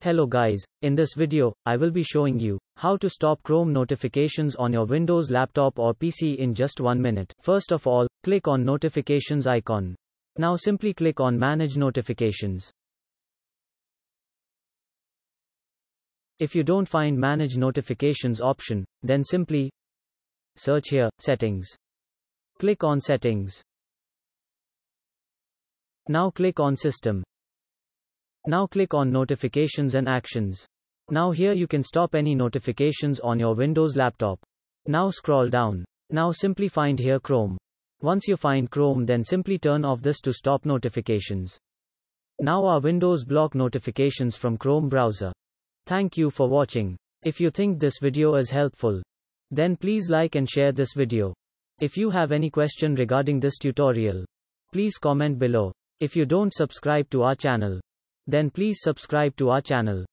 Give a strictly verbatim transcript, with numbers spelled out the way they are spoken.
Hello guys, in this video, I will be showing you how to stop Chrome notifications on your Windows laptop or P C in just one minute. First of all, click on notifications icon. Now simply click on manage notifications. If you don't find manage notifications option, then simply search here, settings. Click on settings. Now click on system. Now click on notifications and actions. Now here you can stop any notifications on your Windows laptop. Now scroll down. Now simply find here Chrome. Once you find Chrome, then simply turn off this to stop notifications. Now our Windows block notifications from Chrome browser. Thank you for watching. If you think this video is helpful, then please like and share this video. If you have any question regarding this tutorial, please comment below. If you don't subscribe to our channel, then please subscribe to our channel.